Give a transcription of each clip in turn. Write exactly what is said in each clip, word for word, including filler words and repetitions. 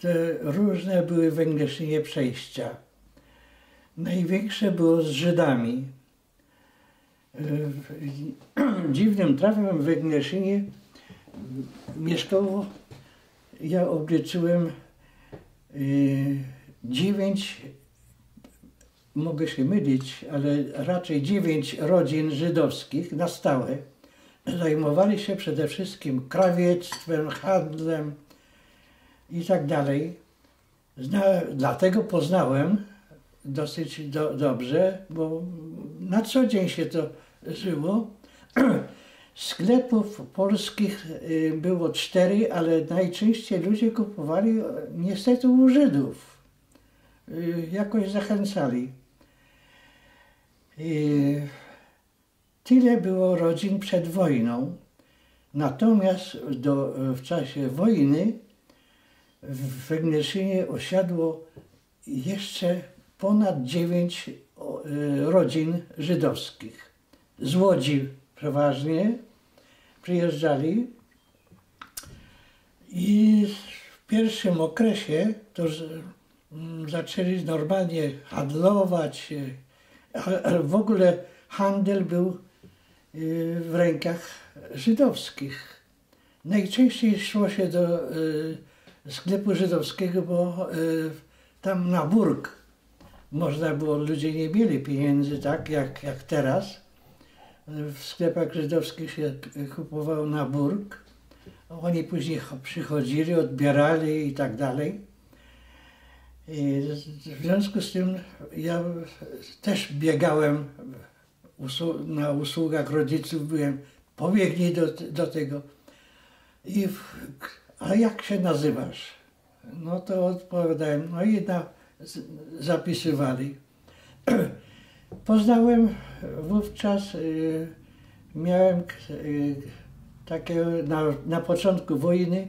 te różne były w Węgleszynie przejścia. Największe było z Żydami. Dziwnym trafem w Węgleszynie mieszkało, ja obliczyłem dziewięć, mogę się mylić, ale raczej dziewięć rodzin żydowskich na stałe. Zajmowali się przede wszystkim krawiectwem, handlem i tak dalej. Zna, dlatego poznałem dosyć do, dobrze, bo na co dzień się to żyło. Sklepów polskich było cztery, ale najczęściej ludzie kupowali niestety u Żydów. Jakoś zachęcali. I tyle było rodzin przed wojną. Natomiast do, w czasie wojny w Węgleszynie osiadło jeszcze ponad dziewięć rodzin żydowskich. Z Łodzi przeważnie przyjeżdżali i w pierwszym okresie to zaczęli normalnie handlować, ale w ogóle handel był w rękach żydowskich. Najczęściej szło się do sklepu żydowskiego, bo tam na burg można było, ludzie nie mieli pieniędzy tak jak, jak teraz. W sklepach żydowskich się kupował na burg. Oni później przychodzili, odbierali i tak dalej. I w związku z tym ja też biegałem usłu na usługach rodziców, byłem, pobiegnij do, do tego. I w, a jak się nazywasz? No to odpowiadałem, no i na, zapisywali. Poznałem wówczas, y, miałem y, takie, na, na początku wojny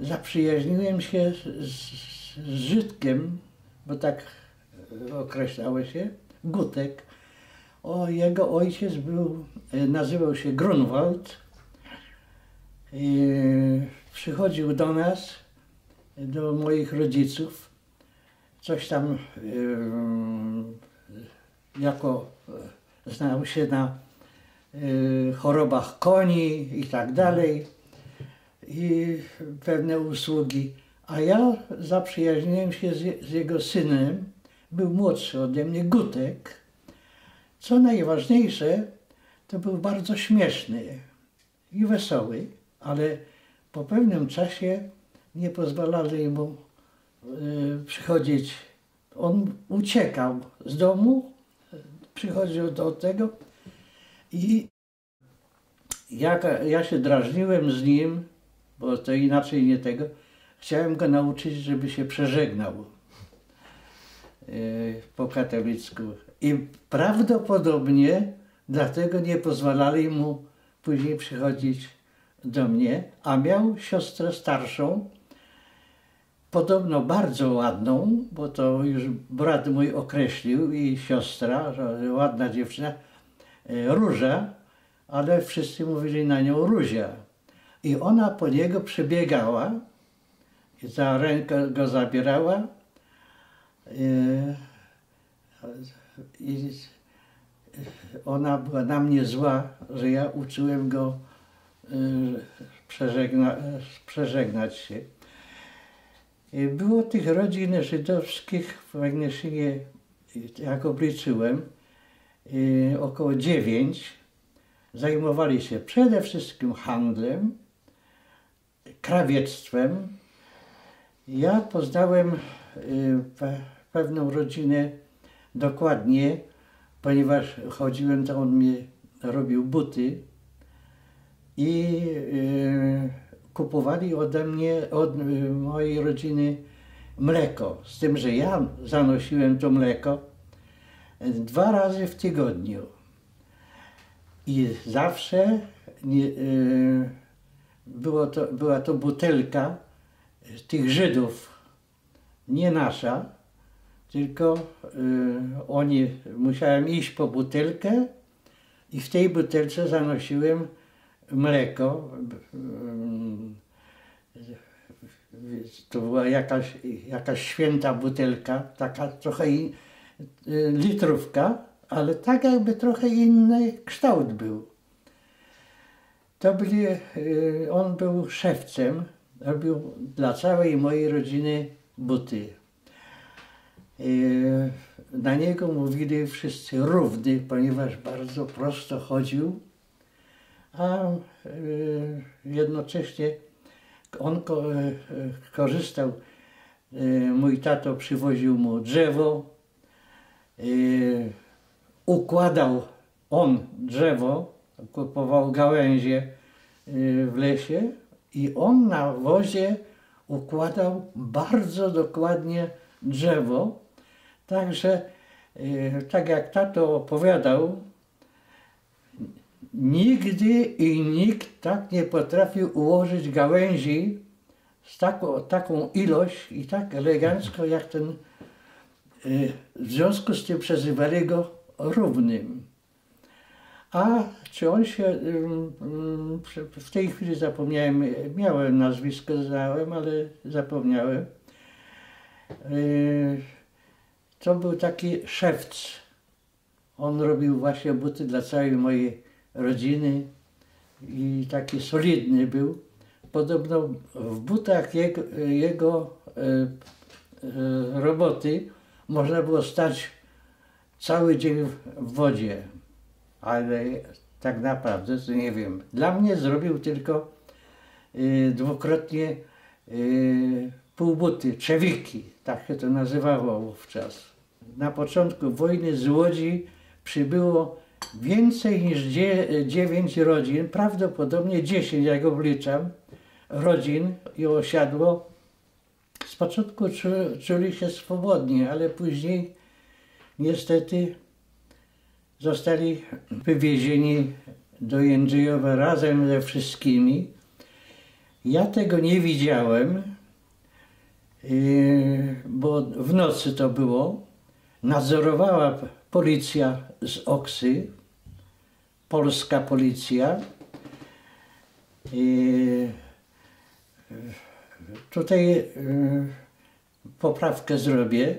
zaprzyjaźniłem się z, z Żydkiem, bo tak określało się, Gutek. O, jego ojciec był, y, nazywał się Grunwald. Y, przychodził do nas, do moich rodziców, coś tam y, jako znał się na y, chorobach koni i tak dalej i pewne usługi. A ja zaprzyjaźniłem się z, z jego synem, był młodszy ode mnie, Gutek. Co najważniejsze, to był bardzo śmieszny i wesoły, ale po pewnym czasie nie pozwalali mu y, przychodzić. On uciekał z domu, przychodził do tego i ja, ja się drażniłem z nim, bo to inaczej nie tego. Chciałem go nauczyć, żeby się przeżegnał yy, po katolicku. I prawdopodobnie dlatego nie pozwalali mu później przychodzić do mnie, a miał siostrę starszą, podobno bardzo ładną, bo to już brat mój określił i siostra, że ładna dziewczyna, Róża, ale wszyscy mówili na nią Rózia. I ona po niego przebiegała, za rękę go zabierała i ona była na mnie zła, że ja uczyłem go przeżegna, przeżegnać się. Było tych rodzin żydowskich w Magneszynie, jak obliczyłem, około dziewięć. Zajmowali się przede wszystkim handlem, krawiectwem. Ja poznałem pewną rodzinę dokładnie, ponieważ chodziłem, to on mi robił buty i kupowali ode mnie, od mojej rodziny mleko, z tym, że ja zanosiłem to mleko dwa razy w tygodniu. I zawsze nie, było to, była to butelka tych Żydów, nie nasza, tylko oni, musiałem iść po butelkę i w tej butelce zanosiłem mleko, to była jakaś, jakaś święta butelka, taka trochę in, litrówka, ale tak jakby trochę inny kształt był. To byli, on był szewcem, robił dla całej mojej rodziny buty. Na niego mówili wszyscy równy, ponieważ bardzo prosto chodził, a jednocześnie on korzystał, mój tato przywoził mu drzewo, układał on drzewo, kupował gałęzie w lesie i on na wozie układał bardzo dokładnie drzewo. Także, tak jak tato opowiadał, nigdy i nikt tak nie potrafił ułożyć gałęzi z taką, taką ilość i tak elegancko jak ten, w związku z tym przezywali go równym. A czy on się, w tej chwili zapomniałem, miałem nazwisko, znałem, ale zapomniałem. To był taki szewc. On robił właśnie buty dla całej mojej rodziny i taki solidny był. Podobno w butach jego, jego roboty można było stać cały dzień w wodzie. Ale tak naprawdę to nie wiem. Dla mnie zrobił tylko y, dwukrotnie y, półbuty, trzewiki, tak się to nazywało wówczas. Na początku wojny z Łodzi przybyło więcej niż dziewięć rodzin, prawdopodobnie dziesięć, jak obliczam, rodzin i osiadło. Z początku czuli się swobodnie, ale później niestety zostali wywiezieni do Jędrzejowa razem ze wszystkimi. Ja tego nie widziałem, bo w nocy to było. Nadzorowała policja z Oksy, polska policja. Tutaj poprawkę zrobię.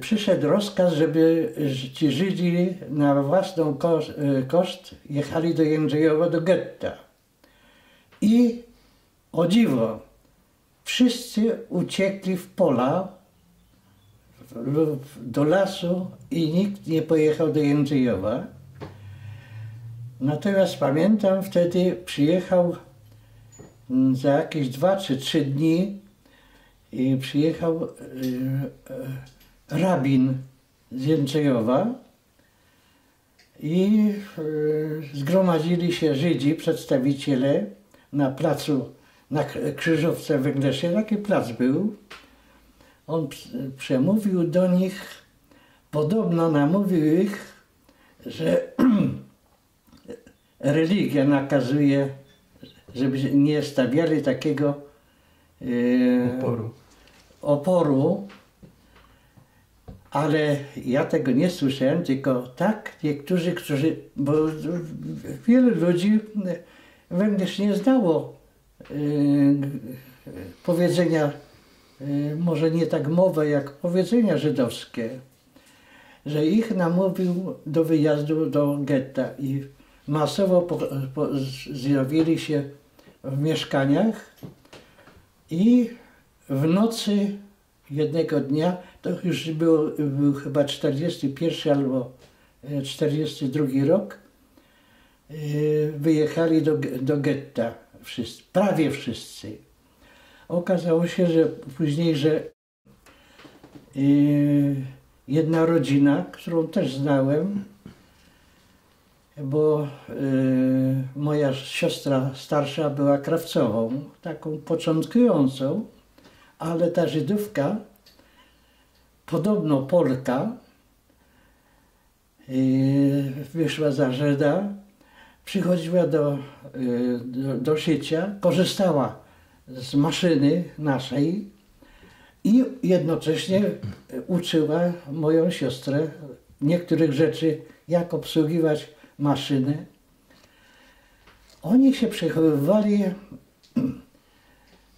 Przyszedł rozkaz, żeby ci Żydzi na własną koszt jechali do Jędrzejowa, do getta. I o dziwo, wszyscy uciekli w pola lub do lasu i nikt nie pojechał do Jędrzejowa. Natomiast pamiętam, wtedy przyjechał za jakieś dwa czy trzy dni i przyjechał rabin z Jędrzejowa i zgromadzili się Żydzi, przedstawiciele na placu, na krzyżówce Węgleszyn, taki plac był. On przemówił do nich, podobno namówił ich, że religia nakazuje, żeby nie stawiali takiego e, oporu. oporu. Ale ja tego nie słyszałem, tylko tak niektórzy, którzy, bo wielu ludzi wręcz nie znało yy, powiedzenia, yy, może nie tak mowę, jak powiedzenia żydowskie, że ich namówił do wyjazdu do getta i masowo po, po, zjawili się w mieszkaniach i w nocy jednego dnia, to już było, był chyba czterdziesty pierwszy albo czterdziesty drugi rok, wyjechali do, do getta, wszyscy, prawie wszyscy. Okazało się, że później, że jedna rodzina, którą też znałem, bo moja siostra starsza była krawcową, taką początkującą, ale ta Żydówka, podobno Polka, wyszła za Żyda, przychodziła do, do, do szycia, korzystała z maszyny naszej i jednocześnie uczyła moją siostrę niektórych rzeczy, jak obsługiwać maszynę. Oni się przechowywali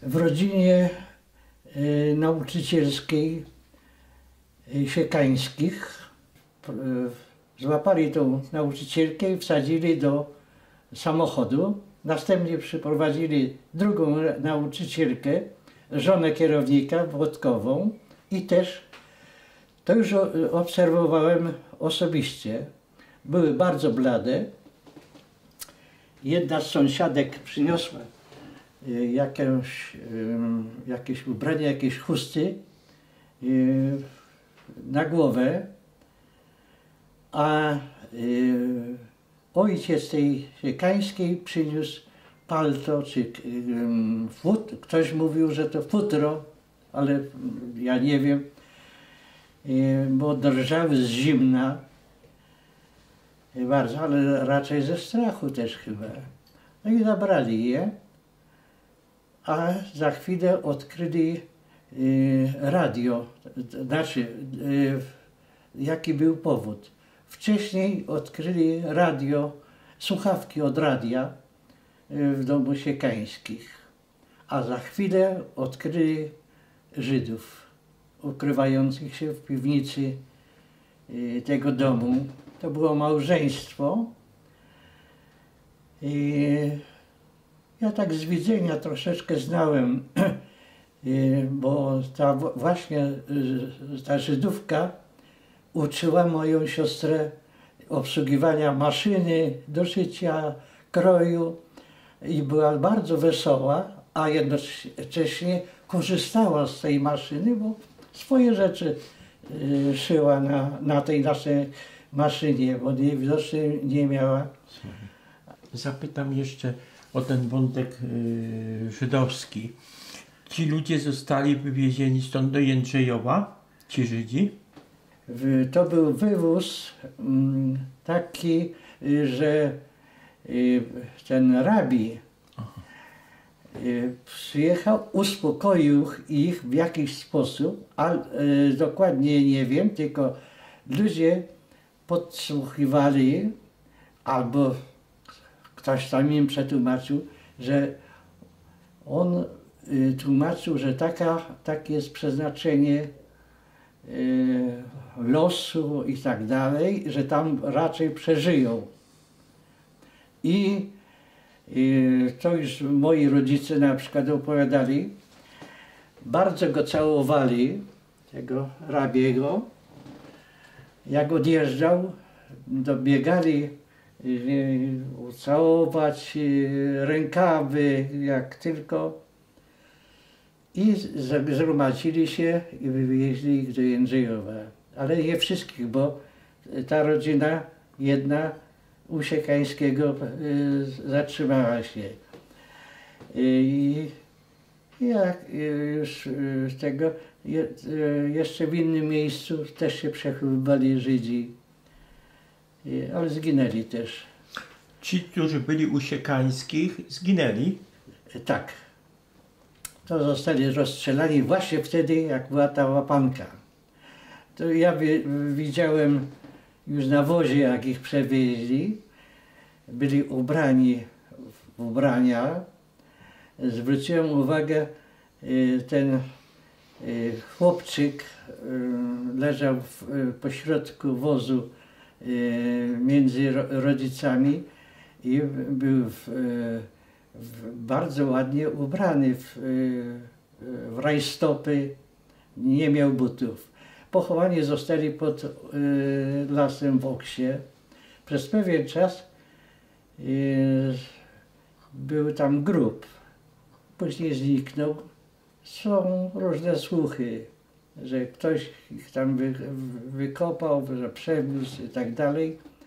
W rodzinie y, nauczycielskiej y, siekańskich y, złapali tą nauczycielkę i wsadzili do samochodu. Następnie przyprowadzili drugą nauczycielkę, żonę kierownika, włodkową, i też to już obserwowałem osobiście. Były bardzo blade. Jedna z sąsiadek przyniosła jakieś, jakieś ubranie, jakieś chusty na głowę, a ojciec tej siekańskiej przyniósł palto, czy fut, ktoś mówił, że to futro, ale ja nie wiem, bo drżały z zimna bardzo, ale raczej ze strachu też chyba. No i zabrali je, a za chwilę odkryli radio, znaczy jaki był powód. Wcześniej odkryli radio, słuchawki od radia w domu siekańskich, a za chwilę odkryli Żydów ukrywających się w piwnicy tego domu. To było małżeństwo. I ja tak z widzenia troszeczkę znałem, bo ta właśnie ta Żydówka uczyła moją siostrę obsługiwania maszyny do szycia, kroju, i była bardzo wesoła, a jednocześnie korzystała z tej maszyny, bo swoje rzeczy szyła na, na tej naszej maszynie, bo widocznie nie miała. Zapytam jeszcze o ten wątek yy, żydowski. Ci ludzie zostali wywiezieni stąd do Jędrzejowa, ci Żydzi? To był wywóz taki, że ten rabi przyjechał, uspokoił ich w jakiś sposób, ale dokładnie nie wiem, tylko ludzie podsłuchiwali, albo ktoś tam im przetłumaczył, że on tłumaczył, że taka, takie jest przeznaczenie losu i tak dalej, że tam raczej przeżyją. I to już moi rodzice na przykład opowiadali, bardzo go całowali, tego rabiego. Jak odjeżdżał, dobiegali ucałować rękawy, jak tylko. I zgromadzili się i wywieźli ich do Jędrzejowa. Ale nie wszystkich, bo ta rodzina jedna u siekańskiego zatrzymała się. I jak już tego, jeszcze w innym miejscu też się przechowywali Żydzi, ale zginęli też. Ci, którzy byli u siekańskich, zginęli? Tak. To zostali rozstrzelani właśnie wtedy, jak była ta łapanka. To ja widziałem już na wozie, jak ich przewieźli. Byli ubrani w ubrania. Zwróciłem uwagę, ten chłopczyk leżał po środku wozu między rodzicami i był w bardzo ładnie ubrany w, w rajstopy, nie miał butów. Pochowani zostali pod y, lasem w Oksie. Przez pewien czas y, był tam grób, później zniknął. Są różne słuchy, że ktoś ich tam wy, wykopał, że przewiózł i tak dalej.